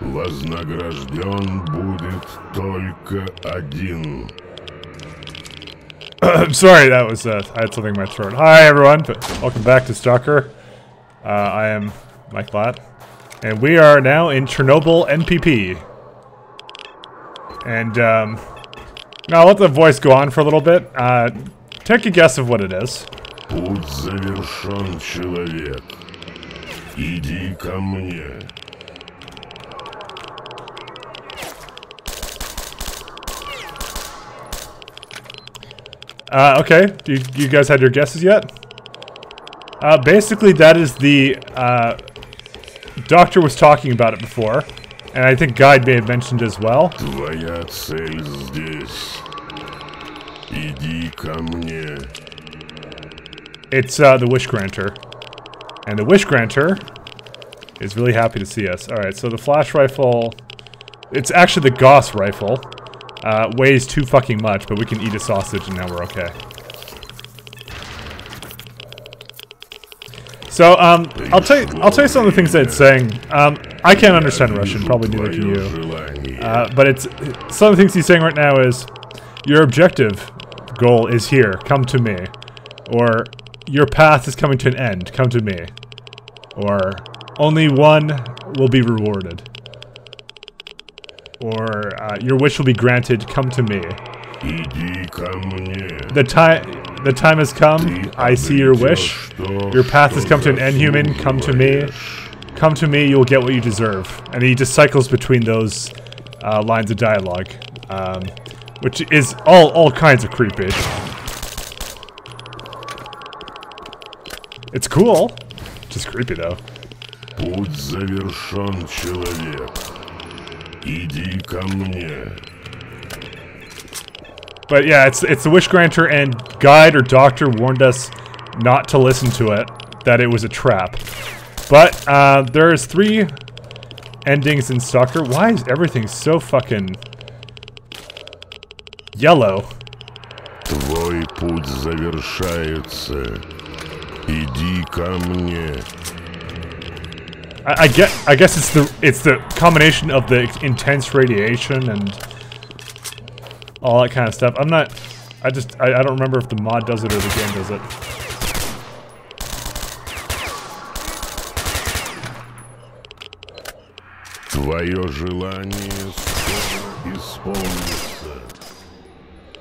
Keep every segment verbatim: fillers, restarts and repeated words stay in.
Вознагражден будет только один. I'm sorry, that was, uh, I had something in my throat. Hi everyone, welcome back to Stalker. Uh, I am Mike Lat, and we are now in Chernobyl N P P. And, um, now I'll let the voice go on for a little bit. Uh, take a guess of what it is. Путь завершен, человек. Иди ко мне. Uh, okay, you, you guys had your guesses yet? Uh, basically that is the, uh, Doctor was talking about it before, and I think Guide may have mentioned as well. Твоя цель здесь. Иди ко мне. It's, uh, the Wish Granter. And the Wish Granter is really happy to see us. Alright, so the flash rifle, it's actually the Gauss rifle. Uh, weighs too fucking much, but we can eat a sausage and now we're okay. So, um, I'll tell you, I'll tell you some of the things that it's saying. Um, I can't understand Russian, probably neither can you. Uh, but it's, some of the things he's saying right now is, your objective goal is here, come to me. Or, your path is coming to an end, come to me. Or, only one will be rewarded. Or, uh, your wish will be granted, come to me. The time the time has come, I see your wish. Your path has come to an end, human, come to me. Come to me, you'll get what you deserve. And he just cycles between those uh, lines of dialogue. Um, which is all, all kinds of creepy. It's cool. Just creepy, though. Путь завершен, человек. Иди ко мне. But yeah, it's it's the Wish Granter, and Guide or Doctor warned us not to listen to it, that it was a trap. But uh, there's three endings in Stalker. Why is everything so fucking yellow? Твой путь завершается. Иди ко мне. I, I guess I guess it's the it's the combination of the intense radiation and all that kind of stuff. I'm not. I just I, I don't remember if the mod does it or the game does it. Твое желание скоро исполнится.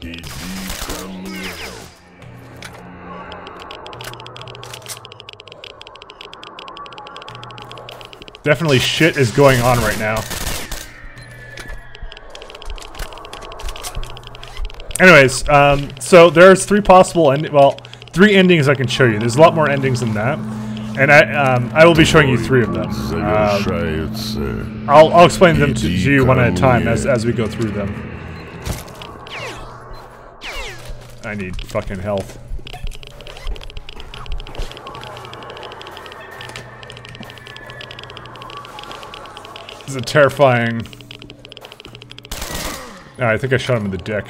Иди ко мне. Definitely shit is going on right now. Anyways, um, so there's three possible end- well, three endings I can show you. There's a lot more endings than that. And I um, I will be showing you three of them. Um, I'll, I'll explain them to you one at a time as, as we go through them. I need fucking health. This is a terrifying... Oh, I think I shot him in the dick.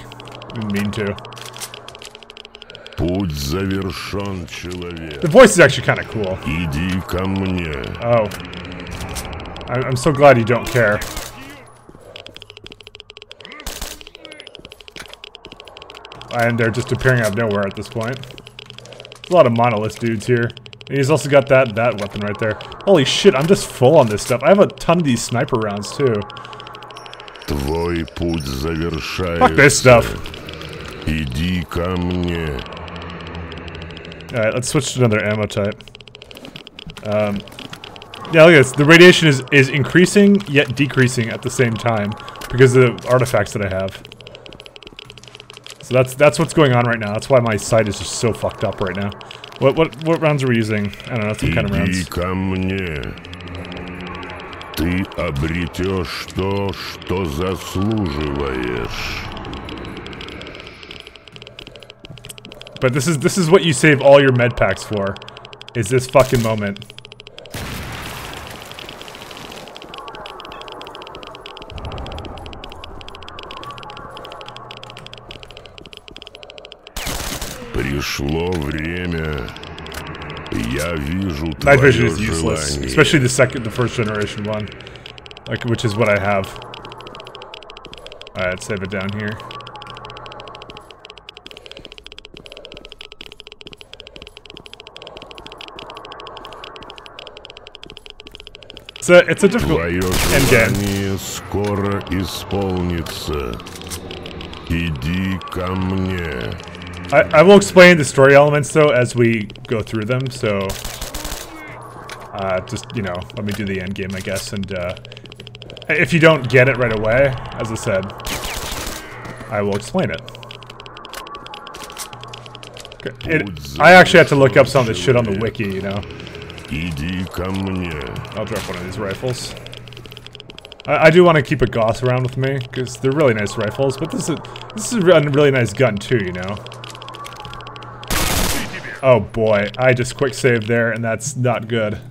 Didn't mean to. Путь завершен, человек. The voice is actually kind of cool. Иди ко мне. Oh. I I'm so glad you don't care. And they're just appearing out of nowhere at this point. There's a lot of monolith dudes here. And he's also got that that weapon right there. Holy shit, I'm just full on this stuff. I have a ton of these sniper rounds too. Твой путь завершается. Fuck this stuff. Иди ко мне. Alright, let's switch to another ammo type. Um, yeah, look at this. The radiation is, is increasing, yet decreasing at the same time. Because of the artifacts that I have. So that's that's what's going on right now. That's why my sight is just so fucked up right now. What what what rounds are we using? I don't know, some kind of rounds. Ко мне. Ты обретешь то, что заслуживаешь. But this is this is what you save all your med packs for. Is this fucking moment. Пришло время. Я вижу твое желание. Night vision is useless, especially the second, the first generation one. like, which is what I have. Alright, save it down here. It's a, it's a difficult end game. Скоро исполнится. Иди ко мне. I, I will explain the story elements, though, as we go through them, so... Uh, just, you know, let me do the end game, I guess, and, uh... if you don't get it right away, as I said, I will explain it. it I actually had to look up some of this shit on the wiki, you know. I'll drop one of these rifles. I, I do want to keep a Gauss around with me, because they're really nice rifles, but this is, this is a really nice gun, too, you know. Oh boy, I just quick saved there, and that's not good.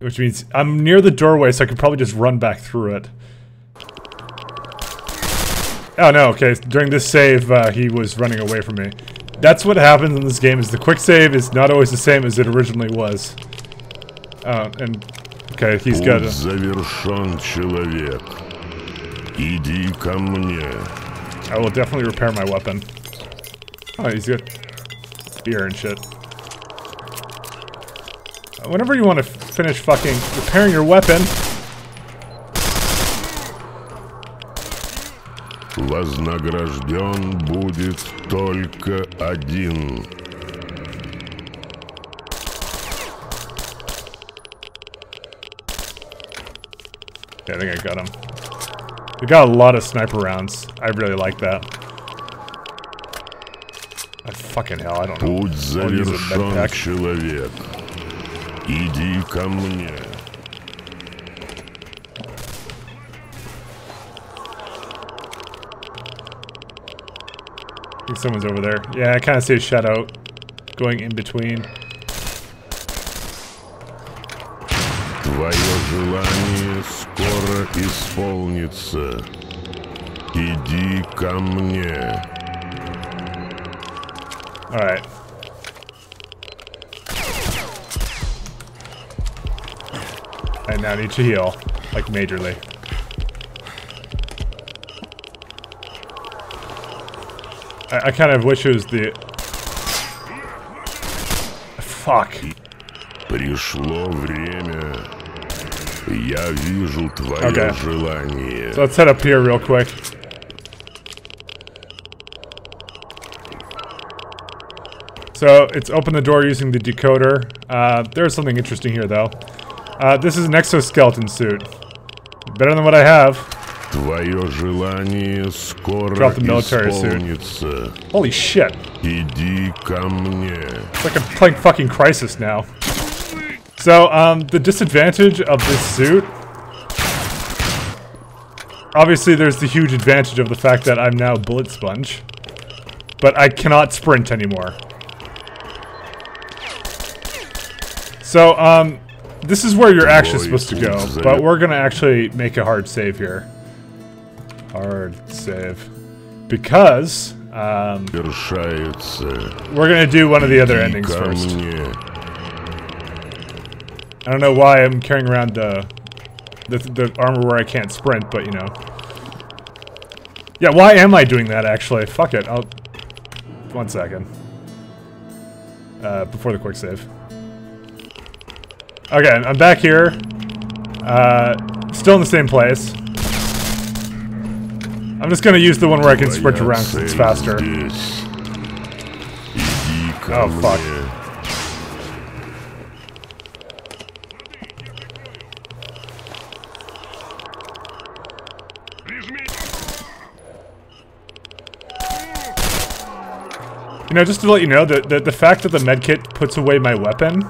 Which means I'm near the doorway, so I could probably just run back through it. Oh no, okay, during this save, uh, he was running away from me. That's what happens in this game, is the quick save is not always the same as it originally was. Uh, and, okay, he's got a... I will definitely repair my weapon. Oh, he's got beer and shit. Whenever you want to finish fucking repairing your weapon. Вознагражден будет только один. Yeah, I think I got him. We got a lot of sniper rounds. I really like that. I fucking hell, I don't know. Путь завершен, человек. Иди ко мне. I think someone's over there. Yeah, I kind of see a shadow going in between. Твое желание скоро исполнится. Иди ко мне. All right. I now need to heal, like majorly. I, I kind of wish it was the... Fuck. Пришло время. Я вижу твое желание. So let's head up here real quick. So it's open the door using the decoder. Uh, there's something interesting here though. Uh, this is an exoskeleton suit. Better than what I have. Drop the military suit. Holy shit. It's like I'm playing fucking Crisis now. So, um, the disadvantage of this suit... Obviously, there's the huge advantage of the fact that I'm now Bullet Sponge. But I cannot sprint anymore. So, um... this is where you're actually supposed to go, but we're gonna actually make a hard save here. Hard save. Because, um... we're gonna do one of the other endings first. I don't know why I'm carrying around the, the, the armor where I can't sprint, but you know. Yeah, why am I doing that, actually? Fuck it, I'll... One second. Uh, before the quick save. Okay, I'm back here. Uh, still in the same place. I'm just gonna use the one where I can sprint around because it's faster. Oh, fuck. You know, just to let you know, the, the, the fact that the medkit puts away my weapon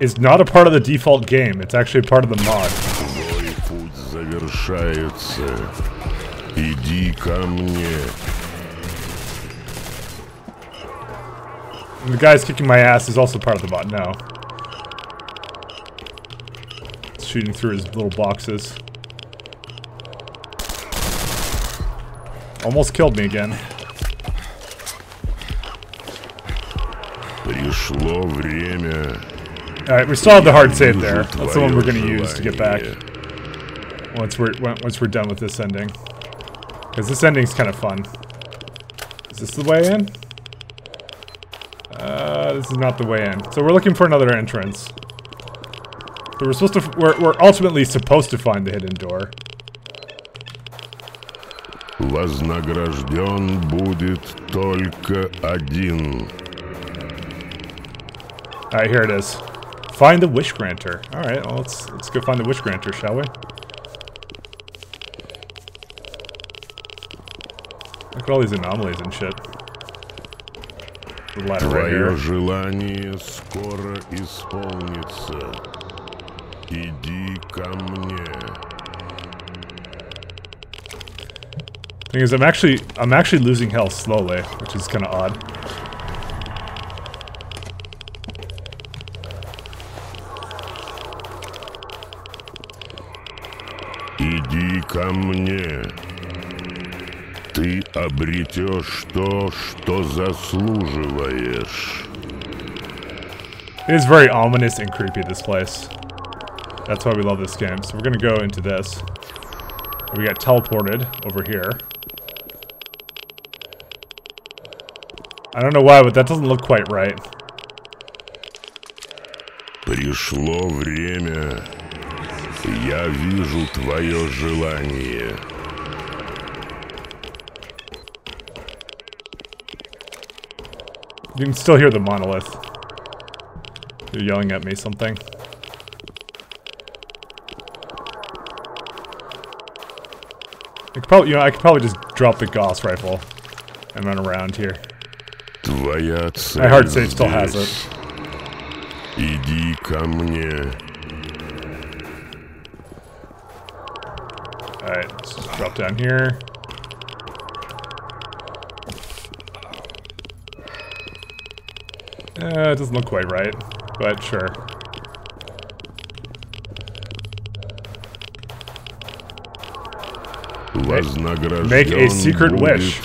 is not a part of the default game, it's actually part of the mod. And the guy's kicking my ass is also part of the mod now. It's shooting through his little boxes. Almost killed me again. Пришло время. Alright, we still have the hard save there. That's the one we're going to use to get back. once we're once we're done with this ending, because this ending's kind of fun. Is this the way in? Uh, this is not the way in. So we're looking for another entrance. But we're supposed to. We're we're ultimately supposed to find the hidden door. Вознагражден будет только один. All right, here it is. Find the Wish Granter. All right, well, let's let's go find the Wish Granter, shall we? Look at all these anomalies and shit. The ladder right here. Твое желание скоро исполнится. Иди ко мне. Thing is, I'm actually I'm actually losing health slowly, which is kind of odd. Иди ко мне. Ты обретешь то, что заслуживаешь. It is very ominous and creepy, this place. That's why we love this game. So we're gonna go into this. We got teleported over here. I don't know why, but that doesn't look quite right. Пришло время. Я вижу твое желание. You can still hear the monolith. They're yelling at me something. I could probably, you know, I could probably just drop the Gauss rifle and run around here. Твоя цель. My hard save still has it. Иди ко мне. Alright, let's just drop down here. Uh, it doesn't look quite right, but sure. Okay. Make a secret wish.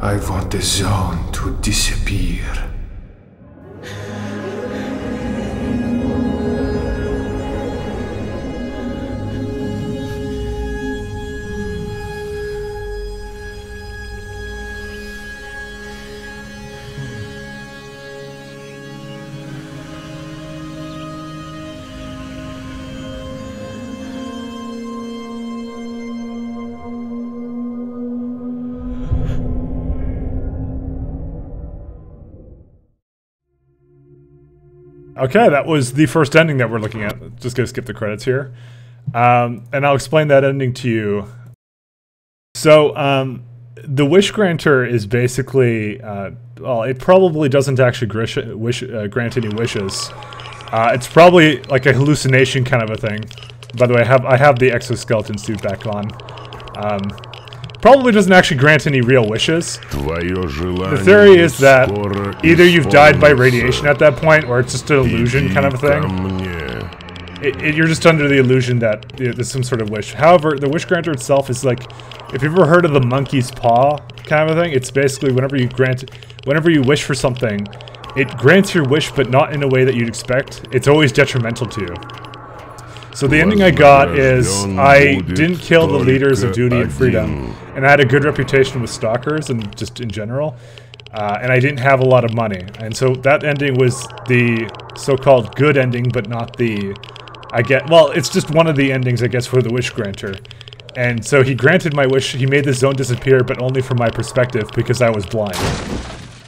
I want the zone to disappear. Okay, that was the first ending that we're looking at. Just gonna skip the credits here. Um, and I'll explain that ending to you. So, um, the Wish Granter is basically, uh, well, it probably doesn't actually grish, wish, uh, grant any wishes. Uh, it's probably like a hallucination kind of a thing. By the way, I have, I have the exoskeleton suit back on. Um, Probably doesn't actually grant any real wishes. The theory is that either you've died by radiation at that point, or it's just an illusion kind of a thing. It, it, you're just under the illusion that, you know, there's some sort of wish. However, the Wish Granter itself is like, if you've ever heard of the monkey's paw kind of a thing, it's basically whenever you grant, whenever you wish for something, it grants your wish, but not in a way that you'd expect. It's always detrimental to you. So the ending I got is I didn't kill the leaders of duty and freedom, and I had a good reputation with stalkers and just in general, uh, and I didn't have a lot of money. And so that ending was the so-called good ending, but not the, I get, well, it's just one of the endings, I guess, for the Wish Granter. And so he granted my wish, he made the zone disappear, but only from my perspective, because I was blind.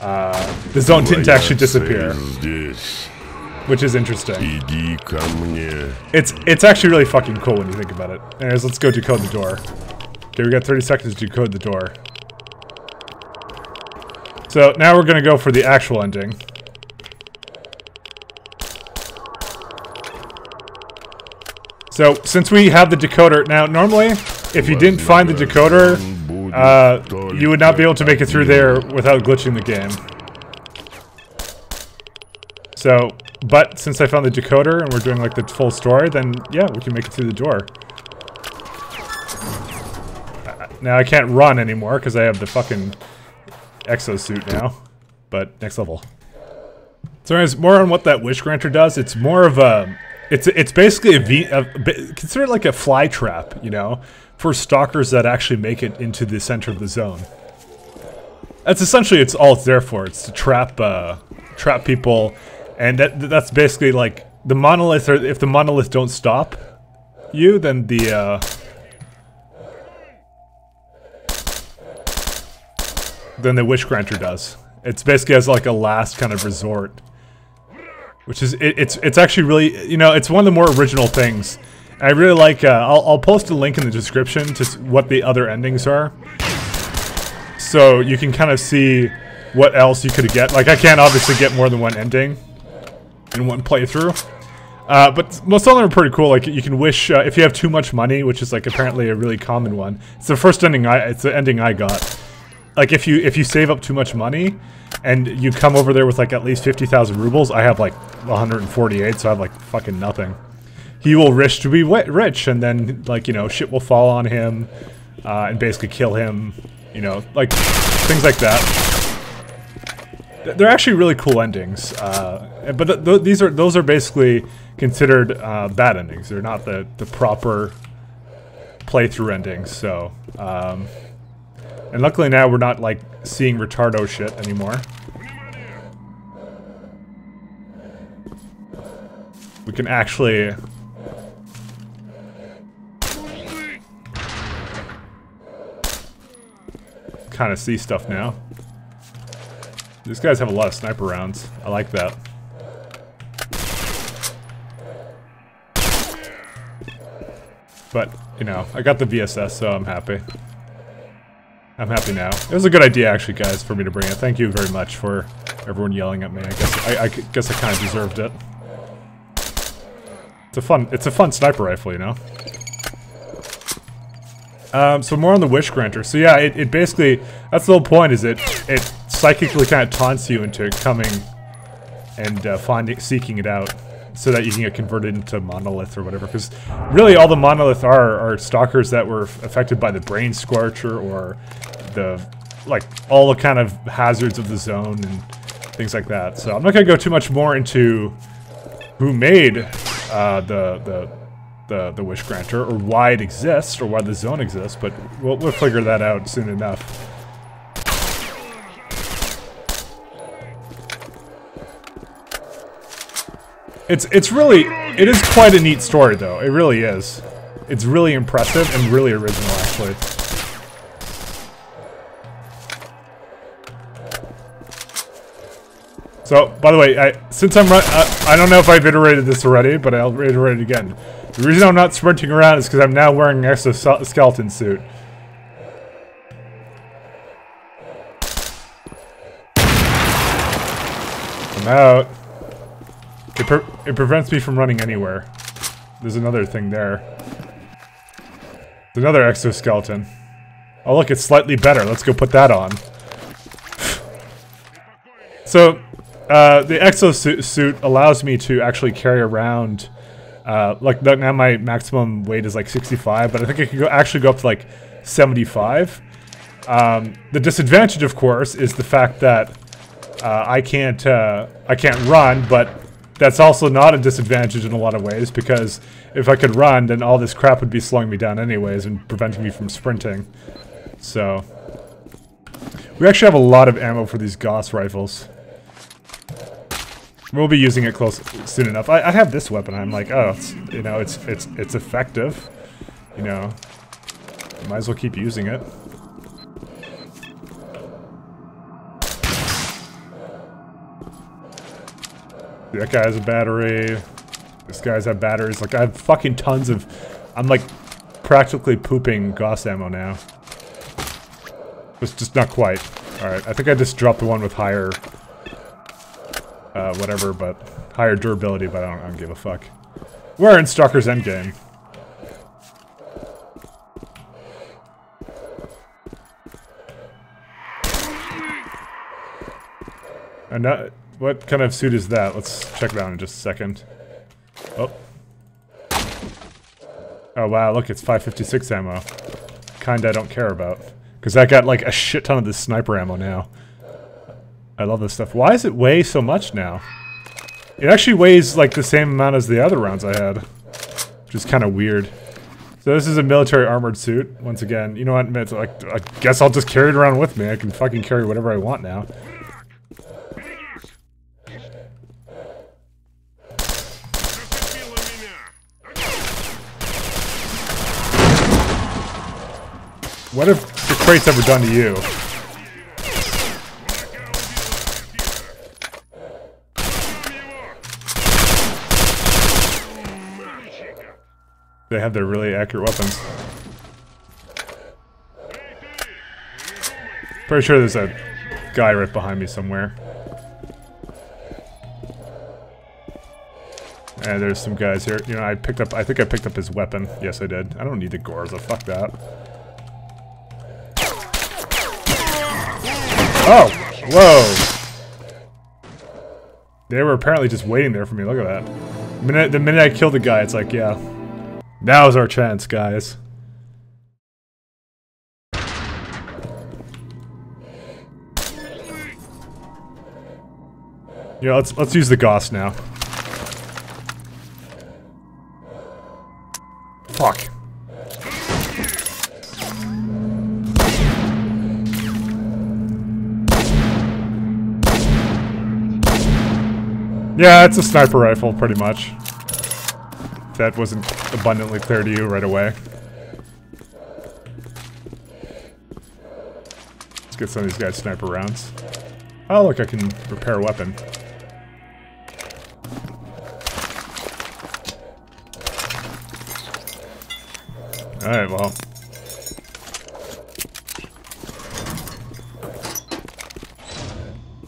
Uh, the zone didn't actually disappear. Which is interesting. It's it's actually really fucking cool when you think about it. Anyways, let's go decode the door. Okay, we got thirty seconds to decode the door. So now we're gonna go for the actual ending. So since we have the decoder now, normally if you didn't find the decoder, Uh, you would not be able to make it through there without glitching the game. So, but since I found the decoder and we're doing like the full story, then yeah, we can make it through the door. Uh, now I can't run anymore because I have the fucking exosuit now. But next level. So anyways, more on what that Wish Granter does. It's more of a, it's it's basically a, v, a consider it like a fly trap, you know, for stalkers that actually make it into the center of the zone. That's essentially it's all it's there for. It's to trap uh, trap people. And that, that's basically like the monoliths are, if the monoliths don't stop you, then the, uh, then the Wish Granter does. It's basically as like a last kind of resort, which is, it, it's, it's actually really, you know, it's one of the more original things. I really like, uh, I'll, I'll post a link in the description to what the other endings are. So you can kind of see what else you could get. Like I can't obviously get more than one ending in one playthrough, uh, but most of them are pretty cool. Like you can wish uh, if you have too much money, which is like apparently a really common one. It's the first ending I it's the ending I got. Like if you if you save up too much money, and you come over there with like at least fifty thousand rubles, I have like one hundred and forty-eight, so I have like fucking nothing. He will wish to be rich, and then like you know shit will fall on him, uh, and basically kill him. You know like things like that. They're actually really cool endings, uh, but th th these are those are basically considered uh, bad endings. They're not the the proper playthrough endings. So, um, and luckily now we're not like seeing retardo shit anymore. We can actually. Kind of see stuff now. These guys have a lot of sniper rounds. I like that. But, you know, I got the V S S, so I'm happy. I'm happy now. It was a good idea, actually, guys, for me to bring it. Thank you very much for everyone yelling at me. I guess I, I guess I kind of deserved it. It's a fun, it's a fun sniper rifle, you know? Um, so more on the Wish Granter. So yeah, it, it basically, that's the whole point, is it... it psychically kind of taunts you into coming and uh, finding, seeking it out, so that you can get converted into monolith or whatever. Because really, all the monolith are are stalkers that were affected by the Brain Scorcher or the like all the kind of hazards of the zone and things like that. So I'm not gonna go too much more into who made uh, the the the the Wish Granter or why it exists or why the zone exists, but we'll, we'll figure that out soon enough. It's, it's really, it is quite a neat story though, it really is. It's really impressive and really original actually. So, by the way, I, since I'm, uh, I don't know if I've iterated this already, but I'll reiterate it again. The reason I'm not sprinting around is because I'm now wearing an exoskeleton suit. I'm out. It, pre it prevents me from running anywhere. There's another thing there. There's another exoskeleton. Oh look, it's slightly better. Let's go put that on. So, uh, the exosuit allows me to actually carry around... Uh, like, now my maximum weight is like sixty-five, but I think it can go, actually go up to like seventy-five. Um, the disadvantage, of course, is the fact that uh, I can't uh, I can't run, but... That's also not a disadvantage in a lot of ways, because if I could run, then all this crap would be slowing me down anyways and preventing me from sprinting. So... We actually have a lot of ammo for these Gauss rifles. We'll be using it close soon enough. I, I have this weapon, I'm like, oh, it's, you know, it's, it's, it's effective. You know, might as well keep using it. That guy has a battery. This guy's got batteries. Like, I have fucking tons of... I'm, like, practically pooping Gauss ammo now. It's just not quite. Alright, I think I just dropped the one with higher... Uh, whatever, but... Higher durability, but I don't, I don't give a fuck. We're in Stalker's Endgame. And uh, what kind of suit is that? Let's check it out in just a second. Oh. Oh wow, look, it's five fifty-six ammo. Kind I don't care about. Because I got like a shit ton of this sniper ammo now. I love this stuff. Why does it weigh so much now? It actually weighs like the same amount as the other rounds I had. Which is kind of weird. So this is a military armored suit, once again. You know what, it's like, I guess I'll just carry it around with me. I can fucking carry whatever I want now. What have the crates ever done to you? They have their really accurate weapons. Pretty sure there's a guy right behind me somewhere. And there's some guys here. You know, I picked up, I think I picked up his weapon. Yes, I did. I don't need the Gorza, fuck that. Oh! Whoa! They were apparently just waiting there for me, look at that. The minute, the minute I killed the guy, it's like, yeah. Now's our chance, guys. Yeah, let's let's use the Gauss now. Fuck. Yeah, it's a sniper rifle, pretty much. That wasn't abundantly clear to you right away. Let's get some of these guys sniper rounds. Oh look, I can repair a weapon. Alright, well.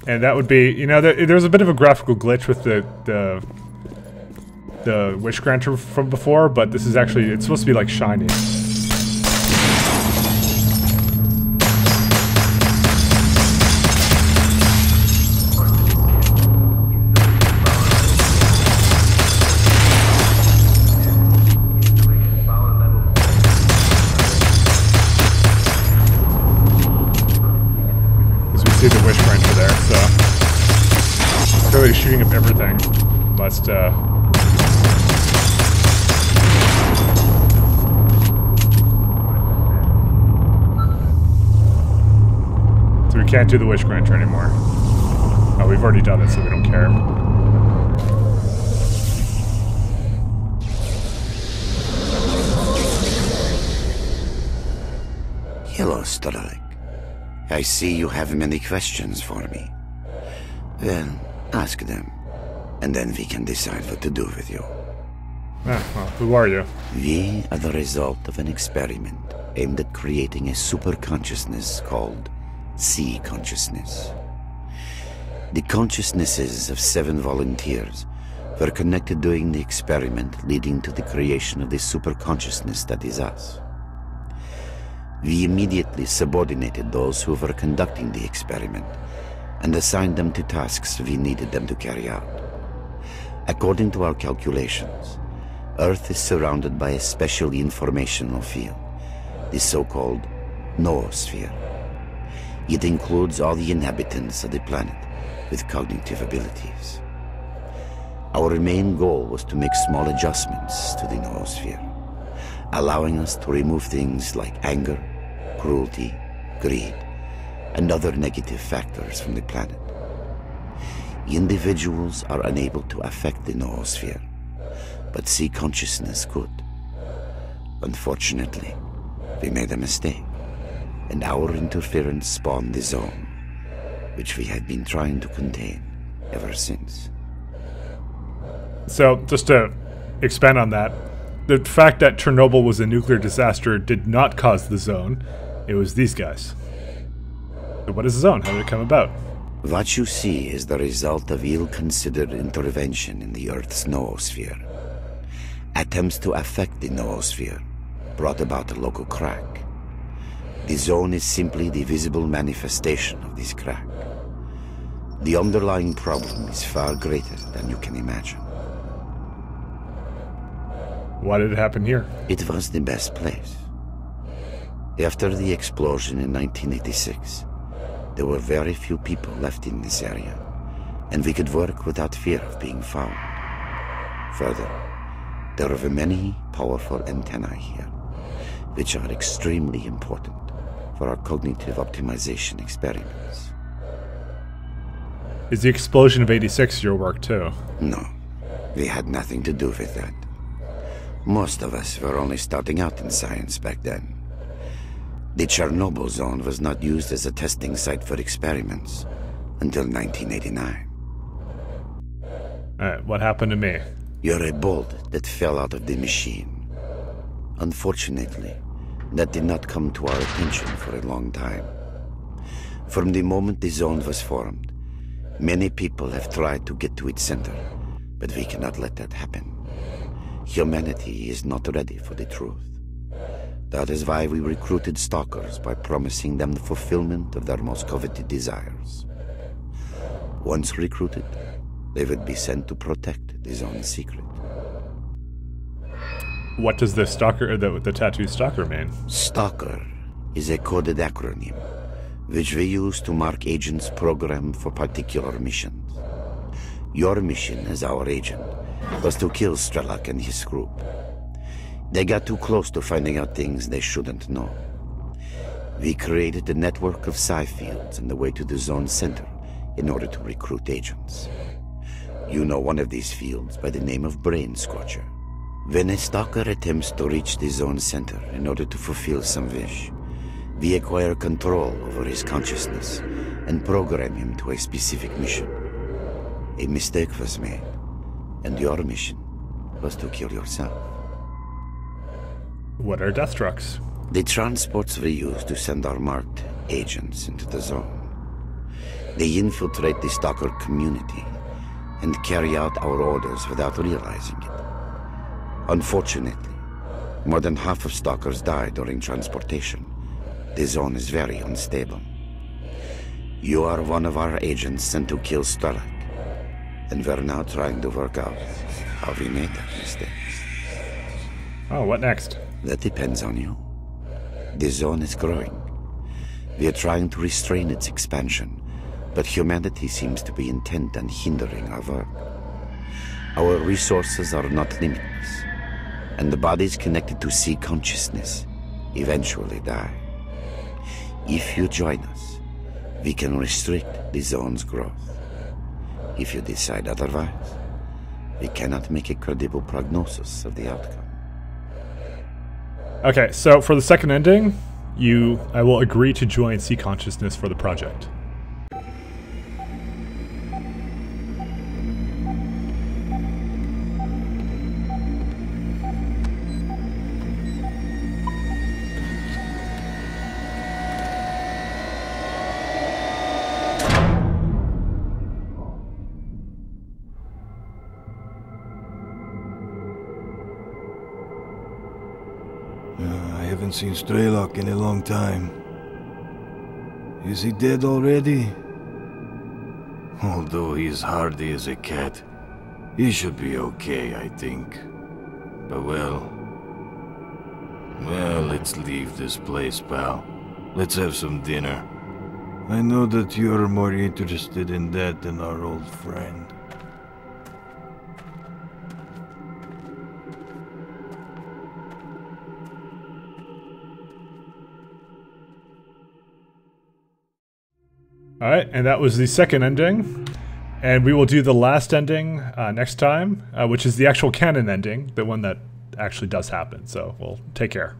And that would be, you know, there, there was a bit of a graphical glitch with the, the the Wish Granter from before, but this is actually, it's supposed to be like shiny. Because we see the Wish Granter there, so clearly shooting up everything. Must, uh... can't do the Wish Granter anymore. Oh, we've already done it, so we don't care. Hello, Strelok. I see you have many questions for me. Well, ask them, and then we can decide what to do with you. Ah, well, who are you? We are the result of an experiment aimed at creating a super consciousness called C-Consciousness. The consciousnesses of seven volunteers were connected during the experiment leading to the creation of the super-consciousness that is us. We immediately subordinated those who were conducting the experiment and assigned them to tasks we needed them to carry out. According to our calculations, Earth is surrounded by a special informational field, the so-called noosphere. It includes all the inhabitants of the planet with cognitive abilities. Our main goal was to make small adjustments to the noosphere, allowing us to remove things like anger, cruelty, greed, and other negative factors from the planet. Individuals are unable to affect the noosphere, but C-Consciousness could. Unfortunately, we made a mistake. And our interference spawned the zone, which we had been trying to contain ever since. So, just to expand on that, the fact that Chernobyl was a nuclear disaster did not cause the zone, it was these guys. So what is the zone? How did it come about? What you see is the result of ill-considered intervention in the Earth's noosphere. Attempts to affect the noosphere brought about a local crack. The zone is simply the visible manifestation of this crack. The underlying problem is far greater than you can imagine. Why did it happen here? It was the best place. After the explosion in nineteen eighty-six, there were very few people left in this area, and we could work without fear of being found. Further, there are many powerful antennae here, which are extremely important for our cognitive optimization experiments. Is the explosion of eighty-six your work too? No, we had nothing to do with that. Most of us were only starting out in science back then. The Chernobyl zone was not used as a testing site for experiments until nineteen eighty-nine. Alright, what happened to me? You're a bolt that fell out of the machine. Unfortunately, that did not come to our attention for a long time. From the moment the zone was formed, many people have tried to get to its center, but we cannot let that happen. Humanity is not ready for the truth. That is why we recruited stalkers by promising them the fulfillment of their most coveted desires. Once recruited, they would be sent to protect the zone's secret. What does the stalker, the, the tattoo stalker mean? Stalker is a coded acronym, which we use to mark agents programmed for particular missions. Your mission as our agent was to kill Strelok and his group. They got too close to finding out things they shouldn't know. We created a network of psi fields on the way to the zone's center in order to recruit agents. You know one of these fields by the name of Brain Scorcher. When a stalker attempts to reach the zone's center in order to fulfill some wish, we acquire control over his consciousness and program him to a specific mission. A mistake was made, and your mission was to kill yourself. What are death trucks? The transports we use to send our marked agents into the zone. They infiltrate the stalker community and carry out our orders without realizing it. Unfortunately, more than half of stalkers die during transportation. The zone is very unstable. You are one of our agents sent to kill Strelok, and we're now trying to work out how we made that mistake. Oh, what next? That depends on you. The zone is growing. We are trying to restrain its expansion, but humanity seems to be intent on hindering our work. Our resources are not limitless, and the bodies connected to C-Consciousness eventually die. If you join us, we can restrict the zone's growth. If you decide otherwise, we cannot make a credible prognosis of the outcome. Okay, so for the second ending, you, I will agree to join C-Consciousness for the project. Seen Strelok in a long time. Is he dead already? Although he's hardy as a cat, he should be okay, I think. But well... Well, let's leave this place, pal. Let's have some dinner. I know that you're more interested in that than our old friend. All right, and that was the second ending, and we will do the last ending uh, next time, uh, which is the actual canon ending, the one that actually does happen, so we'll take care.